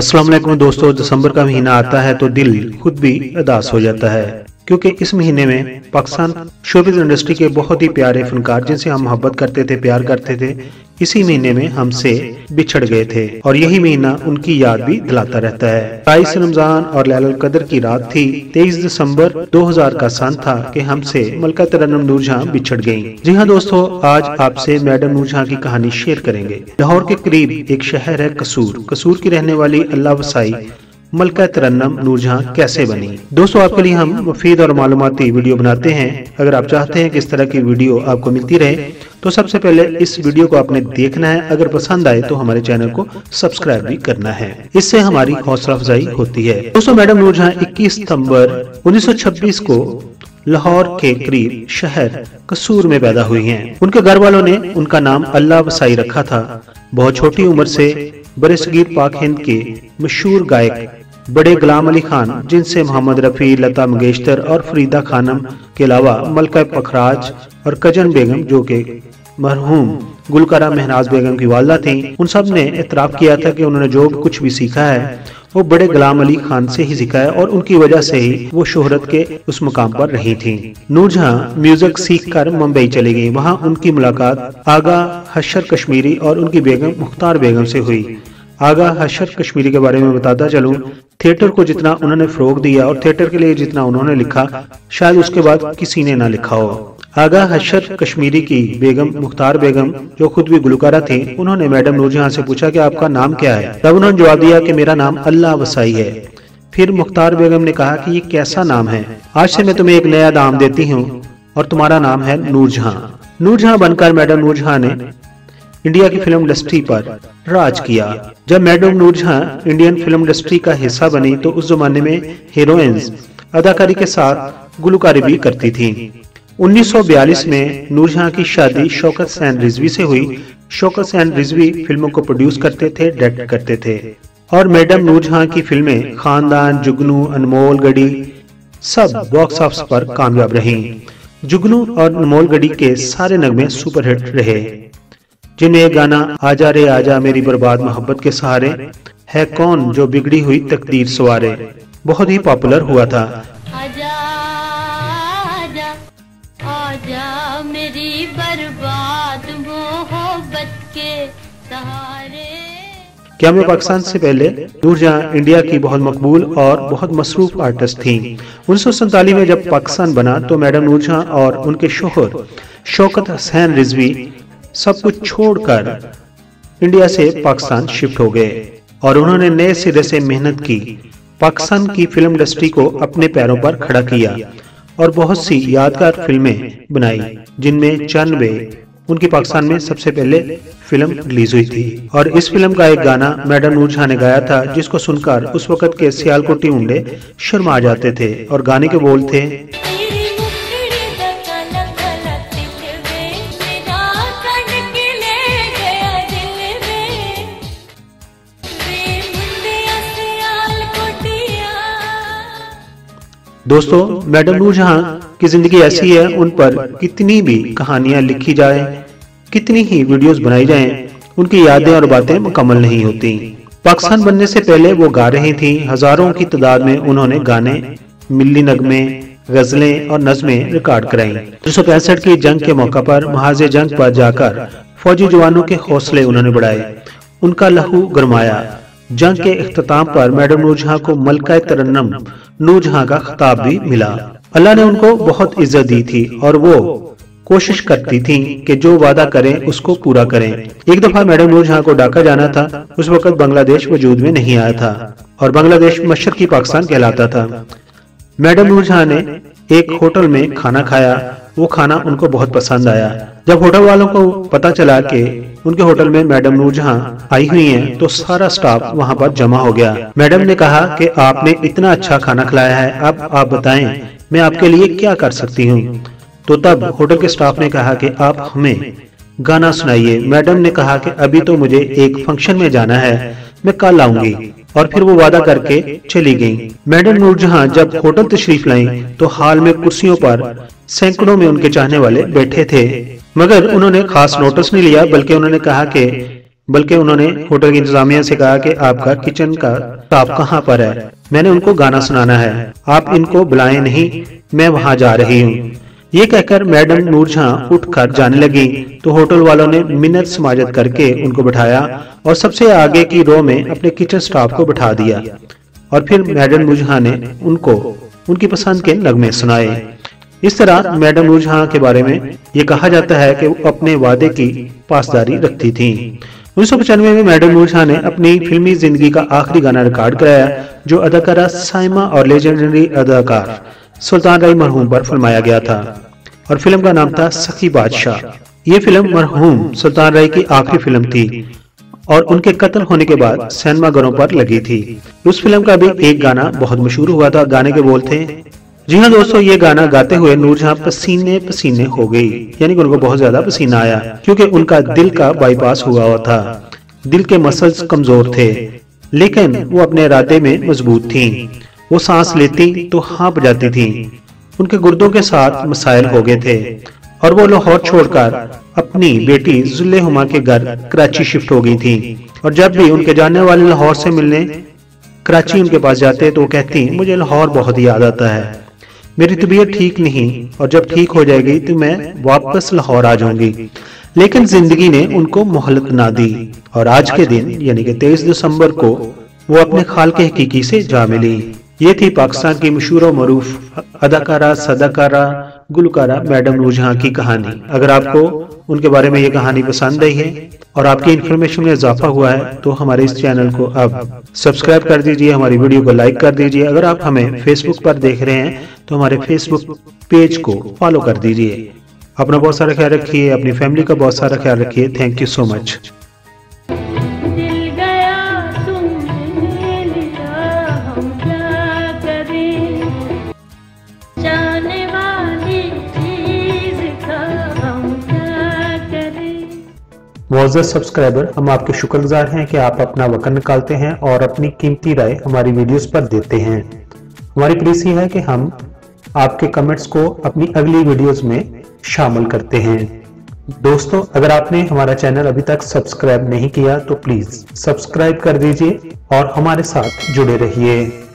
अस्सलाम वालेकुम दोस्तों, दिसंबर का महीना आता है तो दिल खुद भी उदास हो जाता है, क्योंकि इस महीने में पाकिस्तान शोबिज़ इंडस्ट्री के बहुत ही प्यारे फनकार जिनसे हम मोहब्बत करते थे, प्यार करते थे, इसी महीने में हमसे बिछड़ गए थे और यही महीना उनकी याद भी दिलाता रहता है। 22 रमजान और लैलतुल कदर की रात थी। 23 दिसंबर 2000 का सन था कि हमसे मलका तरन्नुम नूरजहां बिछड़ गयी। जी हाँ दोस्तों, आज आपसे मैडम नूरजहां की कहानी शेयर करेंगे। लाहौर के करीब एक शहर है कसूर की रहने वाली अल्लाह वसाई मलका तरन्नम नूरजहां कैसे बनी। दोस्तों, आपके लिए हम मुफीद और मालूमाती वीडियो बनाते हैं। अगर आप चाहते हैं कि इस तरह की वीडियो आपको मिलती रहे तो सबसे पहले इस वीडियो को आपने देखना है। अगर पसंद आए तो हमारे चैनल को सब्सक्राइब भी करना है, इससे हमारी हौसला अफजाई होती है। दोस्तों, मैडम नूरजहां 21 सितम्बर 1926 को लाहौर के करीब शहर कसूर में पैदा हुई हैं। उनके घर वालों ने उनका नाम अल्लाह वसाई रखा था। बहुत छोटी उम्र से बरसगीर पाक हिंद के मशहूर गायक बड़े गुलाम अली खान, जिनसे मोहम्मद रफ़ी, लता मंगेशकर और फरीदा खानम के अलावा मलका पखराज और कजन बेगम जो के मरहूम गुलकारा महनाज बेगम की वालदा थी, उन सब ने एतराफ़ किया था कि उन्होंने जो कुछ भी सीखा है वो बड़े गुलाम अली खान से ही सीखा है और उनकी वजह से ही वो शोहरत के उस मुकाम पर रही थी। नूरजहां म्यूजिक सीखकर मुंबई चली गई। वहाँ उनकी मुलाकात आगा हशर कश्मीरी और उनकी बेगम मुख्तार बेगम से हुई। आगा हशर कश्मीरी के बारे में बताता चलूं, थिएटर को जितना उन्होंने फरोग दिया और थिएटर के लिए जितना उन्होंने लिखा शायद उसके बाद किसी ने ना लिखा हो। आगा हशर कश्मीरी की बेगम मुख्तार बेगम जो खुद भी गुलकारा थी, उन्होंने मैडम नूरजहां से पूछा कि आपका नाम क्या है। तब उन्होंने जवाब दिया कि मेरा नाम अल्लाह वसाई है। फिर मुख्तार बेगम ने कहा कि ये कैसा नाम है, आज से मैं तुम्हें एक नया नाम देती हूँ और तुम्हारा नाम है नूरजहां। नूरजहां बनकर मैडम नूरजहां ने इंडिया की फिल्म इंडस्ट्री पर राज किया। जब madam Noorjahan Indian film industry का हिस्सा बनी तो उस जमाने में हीरोइंस अदाकारी के साथ गुलकारी भी करती थीं। 1942 में नूरजहां की शादी शौकत हसैन रिजवी से हुई। शौकत हसैन रिजवी फिल्मों को प्रोड्यूस करते थे, डायरेक्ट करते थे और मैडम नूरजहां की फिल्में खानदान, जुगनू, अनमोल गढ़ी सब बॉक्स ऑफिस पर कामयाब रही। जुगनू और अनमोल गढ़ी के सारे नगमे सुपरहिट रहे, जिन्हें एक गाना आजा रे आजा मेरी बर्बाद मोहब्बत के सहारे है कौन जो बिगड़ी हुई तकदीर सवारे बहुत ही पॉपुलर हुआ था। आजा आजा आजा मेरी बर्बाद मोहब्बत के सहारे। क्या मैं पाकिस्तान से पहले नूरजहां इंडिया की बहुत मकबूल और बहुत मसरूफ आर्टिस्ट थीं। 1947 में जब पाकिस्तान बना तो मैडम नूरजहां और उनके शोहर शौकत हसैन रिजवी सब कुछ छोड़कर इंडिया से पाकिस्तान शिफ्ट हो गए और उन्होंने नए सिरे से मेहनत की। पाकिस्तान की फिल्म इंडस्ट्री को अपने पैरों पर खड़ा किया और बहुत सी यादगार फिल्में बनाई, जिनमें 94 उनकी पाकिस्तान में सबसे पहले फिल्म रिलीज हुई थी। और इस फिल्म का एक गाना मैडम नूरजहां ने गाया था, जिसको सुनकर उस वक्त के सियालकोटी मुंडे शर्मा जाते थे और गाने के बोल थे, दोस्तों मैडम नूरजहां की जिंदगी ऐसी है, उन पर कितनी भी कहानियां लिखी जाए, कितनी ही वीडियोस बनाई जाएं, उनकी यादें और बातें मुकम्मल नहीं होती। पाकिस्तान बनने से पहले वो गा रही थीं। हजारों की तादाद में उन्होंने गाने, मिली नगमे, गजलें और नज़में रिकॉर्ड कराई। 1965 की जंग के मौका पर महाज जंग पर जाकर फौजी जवानों के हौसले उन्होंने बढ़ाए, उनका लहू गरमाया। जंग के इख्तिताम पर मैडम नूरजहां को मलका तरन्नम नूरजहां का खिताब भी मिला। अल्लाह ने उनको बहुत इज्जत दी थी और वो कोशिश करती थीं कि जो वादा करें उसको पूरा करें। एक दफा मैडम नूरजहां को ढाका जाना था। उस वक्त बांग्लादेश वजूद में नहीं आया था और बांग्लादेश मशरकी पाकिस्तान कहलाता था। मैडम नूरजहां ने एक होटल में खाना खाया, वो खाना उनको बहुत पसंद आया। जब होटल वालों को पता चला कि उनके होटल में मैडम नूरजहां आई हुई हैं, तो सारा स्टाफ वहां पर जमा हो गया। मैडम ने कहा कि आपने इतना अच्छा खाना खिलाया है, अब आप बताएं मैं आपके लिए क्या कर सकती हूं। तो तब होटल के स्टाफ ने कहा कि आप हमें गाना सुनाइए। मैडम ने कहा कि अभी तो मुझे एक फंक्शन में जाना है, मैं कल आऊंगी। और फिर वो वादा करके चली गईं। मैडम नूरजहां जब होटल तशरीफ लाईं तो हाल में कुर्सियों पर सैकड़ों में उनके चाहने वाले बैठे थे, मगर उन्होंने खास नोटिस नहीं लिया, बल्कि उन्होंने होटल की इंतजामिया से कहा कि आपका किचन का टॉप कहाँ पर है, मैंने उनको गाना सुनाना है, आप इनको बुलाएं नहीं, मैं वहाँ जा रही हूँ। ये कहकर मैडम नूरजहां उठकर जाने लगी तो होटल वालों ने मिन्नत समाजत करके उनको बिठाया और सबसे आगे की रो में अपने किचन स्टाफ को बिठा दिया और फिर मैडम नूरजहां ने उनको उनकी पसंद के नगमे सुनाए। इस तरह मैडम नूरजहां के बारे में ये कहा जाता है कि वो अपने वादे की पासदारी रखती थी। 1995 में मैडम नूरजहां ने अपनी फिल्मी जिंदगी का आखिरी गाना रिकॉर्ड कराया जो अदाकारा साइमा और लेजेंडरी अदाकार सुल्तान राय मरहूम पर फिल्माया गया था और फिल्म का नाम था सखी बादशाह। ये फिल्म मरहूम सुल्तान राय की आखिरी फिल्म थी और उनके कत्ल होने के बाद सिनेमाघरों पर लगी थी। उस फिल्म का भी एक गाना बहुत मशहूर हुआ था, गाने के बोल थे। जी हाँ दोस्तों, ये गाना गाते हुए नूरजहां पसीने पसीने हो गई, यानी कि उनको बहुत ज्यादा पसीना आया क्योंकि उनका दिल का बाईपास हुआ हुआ था, दिल के मसल्स कमजोर थे, लेकिन वो अपने इरादे में मजबूत थी। वो सांस लेती तो हाँप जाती थी, उनके गुर्दों के साथ मसाइल हो गए थे और वो लाहौर छोड़कर अपनी बेटी जुल्ले हुमा के घर कराची शिफ्ट हो गई थी। और जब भी उनके जाने वाले लाहौर से मिलने कराची उनके पास जाते तो वो कहती, मुझे लाहौर बहुत याद आता है, मेरी तबीयत ठीक नहीं और जब ठीक हो जाएगी तो मैं वापस लाहौर आ जाऊंगी। लेकिन जिंदगी ने उनको मोहलत ना दी और आज के दिन यानी कि 23 दिसंबर को वो अपने खाल के हकीकी से जा मिली। ये थी पाकिस्तान की मशहूर और मरूफ अदाकारा, सदाकारा, गुलकारा मैडम नूरजहां की कहानी। अगर आपको उनके बारे में ये कहानी पसंद आई है और आपकी इन्फॉर्मेशन में इजाफा हुआ है तो हमारे इस चैनल को अब सब्सक्राइब कर दीजिए, हमारी वीडियो को लाइक कर दीजिए। अगर आप हमें फेसबुक पर देख रहे हैं तो हमारे फेसबुक पेज को फॉलो कर दीजिए। अपना बहुत सारा ख्याल रखिए, अपनी फैमिली का बहुत सारा ख्याल रखिए। Thank you so much. मोअज़्ज़ज़ सब्सक्राइबर, हम आपके शुक्रगुजार हैं कि आप अपना वक्त निकालते हैं और अपनी कीमती राय हमारी वीडियोस पर देते हैं। हमारी कोशिश है कि हम आपके कमेंट्स को अपनी अगली वीडियोस में शामिल करते हैं। दोस्तों, अगर आपने हमारा चैनल अभी तक सब्सक्राइब नहीं किया तो प्लीज़ सब्सक्राइब कर दीजिए और हमारे साथ जुड़े रहिए।